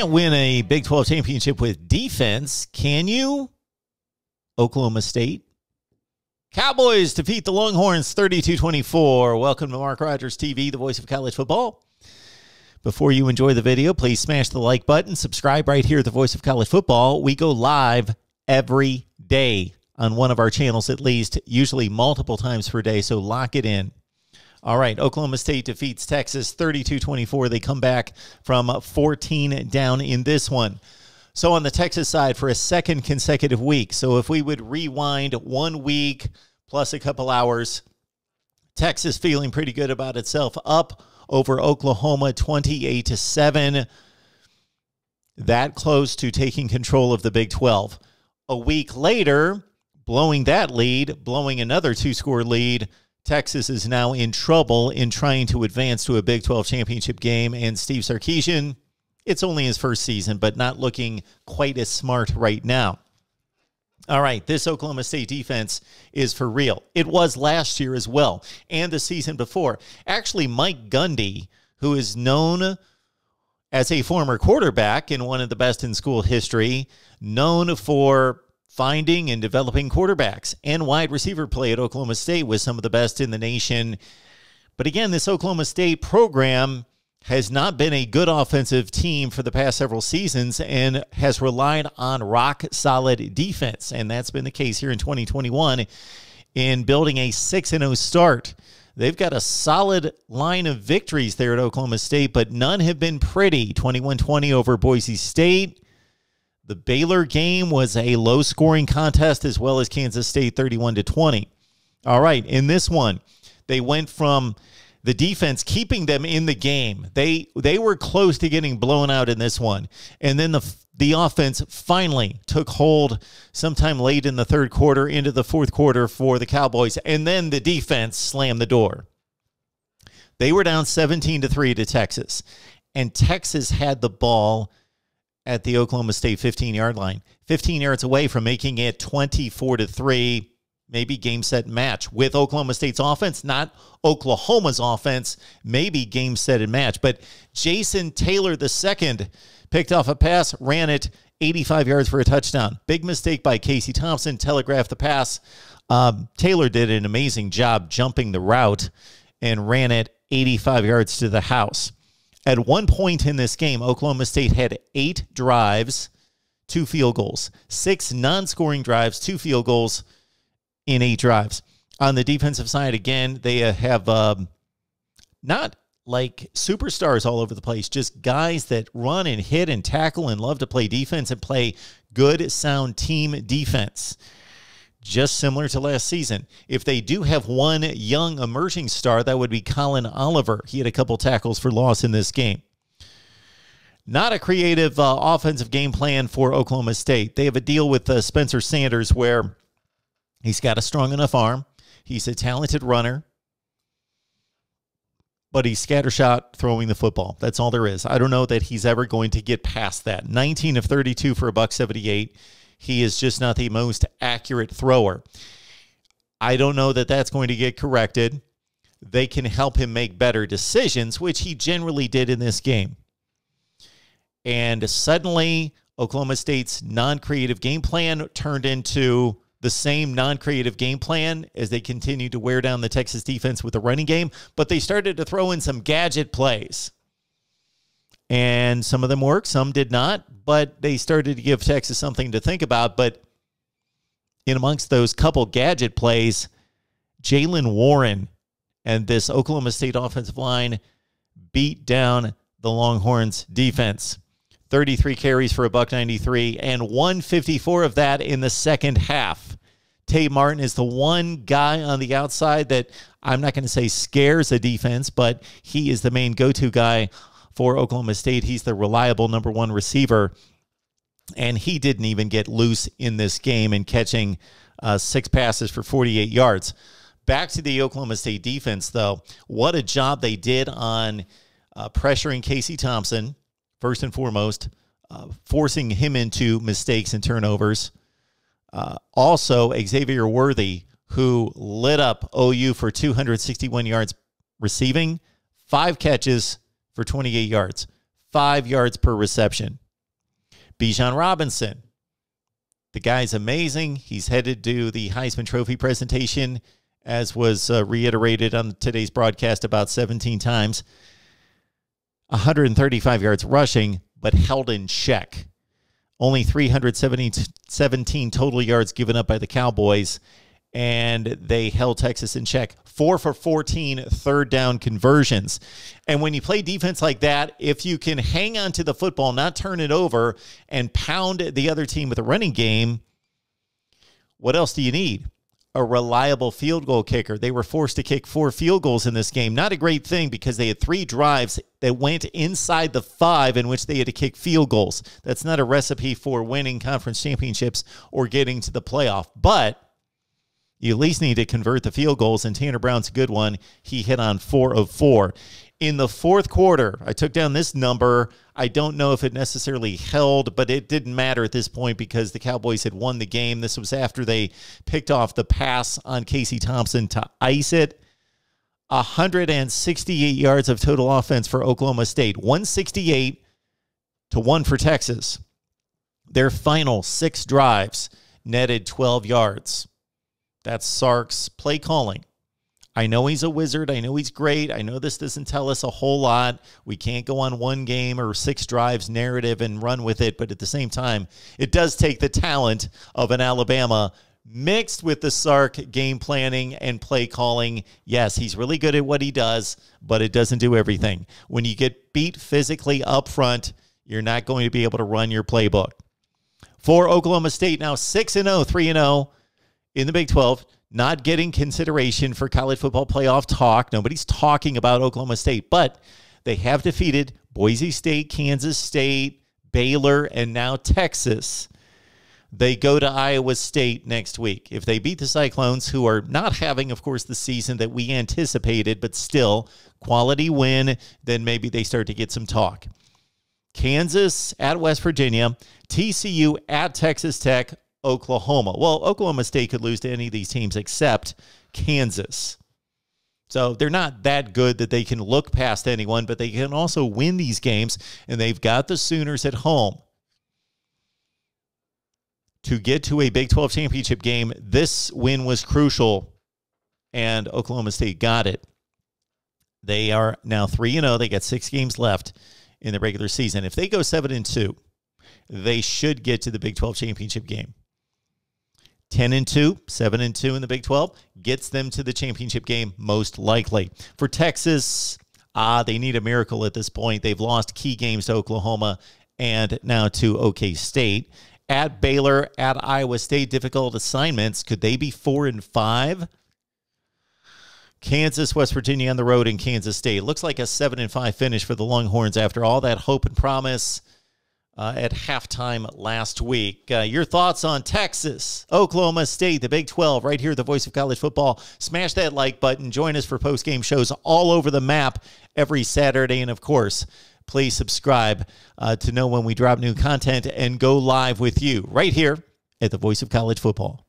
can't win a Big 12 championship with defense, can you? Oklahoma State. Cowboys defeat the Longhorns 32-24. Welcome to Mark Rogers TV, the voice of college football. Before you enjoy the video, please smash the like button. Subscribe right here at the Voice of College Football. We go live every day on one of our channels at least, usually multiple times per day, so lock it in. All right, Oklahoma State defeats Texas 32-24. They come back from 14 down in this one. So on the Texas side for a second consecutive week, so if we would rewind 1 week plus a couple hours, Texas feeling pretty good about itself, up over Oklahoma 28-7, that close to taking control of the Big 12. A week later, blowing that lead, blowing another two-score lead, Texas is now in trouble in trying to advance to a Big 12 championship game, and Steve Sarkisian, it's only his first season, but not looking quite as smart right now. All right, this Oklahoma State defense is for real. It was last year as well, and the season before. Actually, Mike Gundy, who is known as a former quarterback and one of the best in school history, known for finding and developing quarterbacks and wide receiver play at Oklahoma State was some of the best in the nation. But again, this Oklahoma State program has not been a good offensive team for the past several seasons and has relied on rock-solid defense, and that's been the case here in 2021 in building a 6-0 start. They've got a solid line of victories there at Oklahoma State, but none have been pretty. 21-20 over Boise State. The Baylor game was a low-scoring contest, as well as Kansas State 31-20. All right, in this one, they went from the defense keeping them in the game. They were close to getting blown out in this one. And then the offense finally took hold sometime late in the third quarter into the fourth quarter for the Cowboys. And then the defense slammed the door. They were down 17-3 to Texas. And Texas had the ball at the Oklahoma State 15-yard line, 15 yards away from making it 24-3. Maybe game, set, match with Oklahoma State's offense, not Oklahoma's offense, maybe game, set, and match. But Jason Taylor II picked off a pass, ran it 85 yards for a touchdown. Big mistake by Casey Thompson, telegraphed the pass. Taylor did an amazing job jumping the route and ran it 85 yards to the house. At one point in this game, Oklahoma State had 8 drives, 2 field goals, 6 non-scoring drives, 2 field goals, in 8 drives. On the defensive side, again, they have not like superstars all over the place, just guys that run and hit and tackle and love to play defense and play good, sound team defense, just similar to last season. If they do have one young emerging star, that would be Colin Oliver. He had a couple tackles for loss in this game. Not a creative offensive game plan for Oklahoma State. They have a deal with Spencer Sanders where he's got a strong enough arm. He's a talented runner. But he's scattershot throwing the football. That's all there is. I don't know that he's ever going to get past that. 19 of 32 for a $178. He is just not the most accurate thrower. I don't know that that's going to get corrected. They can help him make better decisions, which he generally did in this game. And suddenly, Oklahoma State's non-creative game plan turned into the same non-creative game plan as they continued to wear down the Texas defense with the running game, but they started to throw in some gadget plays. And some of them worked, some did not, but they started to give Texas something to think about. But in amongst those couple gadget plays, Jalen Warren and this Oklahoma State offensive line beat down the Longhorns defense. 33 carries for a $193 and 154 of that in the second half. Tay Martin is the one guy on the outside that I'm not going to say scares a defense, but he is the main go-to guy for Oklahoma State. He's the reliable #1 receiver, and he didn't even get loose in this game in catching 6 passes for 48 yards. Back to the Oklahoma State defense, though. What a job they did on pressuring Casey Thompson. First and foremost, forcing him into mistakes and turnovers. Also, Xavier Worthy, who lit up OU for 261 yards receiving, 5 catches for 28 yards, 5 yards per reception. Bijan Robinson. The guy's amazing. He's headed to the Heisman Trophy presentation, as was reiterated on today's broadcast about 17 times. 135 yards rushing, but held in check. Only 317 total yards given up by the Cowboys, and they held Texas in check. 4 for 14 third down conversions. And when you play defense like that, if you can hang on to the football, not turn it over, and pound the other team with a running game, what else do you need? A reliable field goal kicker. They were forced to kick 4 field goals in this game. Not a great thing, because they had 3 drives that went inside the 5 in which they had to kick field goals. That's not a recipe for winning conference championships or getting to the playoff, but you at least need to convert the field goals, and Tanner Brown's a good one. He hit on 4 of 4. In the fourth quarter, I took down this number. I don't know if it necessarily held, but it didn't matter at this point because the Cowboys had won the game. This was after they picked off the pass on Casey Thompson to ice it. 168 yards of total offense for Oklahoma State. 168-1 for Texas. Their final 6 drives netted 12 yards. That's Sark's play calling. I know he's a wizard. I know he's great. I know this doesn't tell us a whole lot. We can't go on one game or 6 drives narrative and run with it. But at the same time, it does take the talent of an Alabama mixed with the Sark game planning and play calling. Yes, he's really good at what he does, but it doesn't do everything. When you get beat physically up front, you're not going to be able to run your playbook. For Oklahoma State, now 6-0, 3-0 in the Big 12. Not getting consideration for college football playoff talk. Nobody's talking about Oklahoma State, but they have defeated Boise State, Kansas State, Baylor, and now Texas. They go to Iowa State next week. If they beat the Cyclones, who are not having, of course, the season that we anticipated, but still quality win, then maybe they start to get some talk. Kansas at West Virginia, TCU at Texas Tech, Oklahoma. Well, Oklahoma State could lose to any of these teams except Kansas. So they're not that good that they can look past anyone, but they can also win these games, and they've got the Sooners at home. To get to a Big 12 championship game, this win was crucial, and Oklahoma State got it. They are now 3-0. They got 6 games left in the regular season. If they go 7-2, they should get to the Big 12 championship game. 10-2, 7-2 in the Big 12 gets them to the championship game most likely. For Texas, they need a miracle at this point. They've lost key games to Oklahoma and now to OK State. At Baylor, at Iowa State, difficult assignments. Could they be 4-5? Kansas, West Virginia on the road, in Kansas State. Looks like a 7-5 finish for the Longhorns after all that hope and promise at halftime last week. Your thoughts on Texas, Oklahoma State, the Big 12, right here at the Voice of College Football. Smash that like button. Join us for post-game shows all over the map every Saturday. And, of course, please subscribe to know when we drop new content and go live with you right here at the Voice of College Football.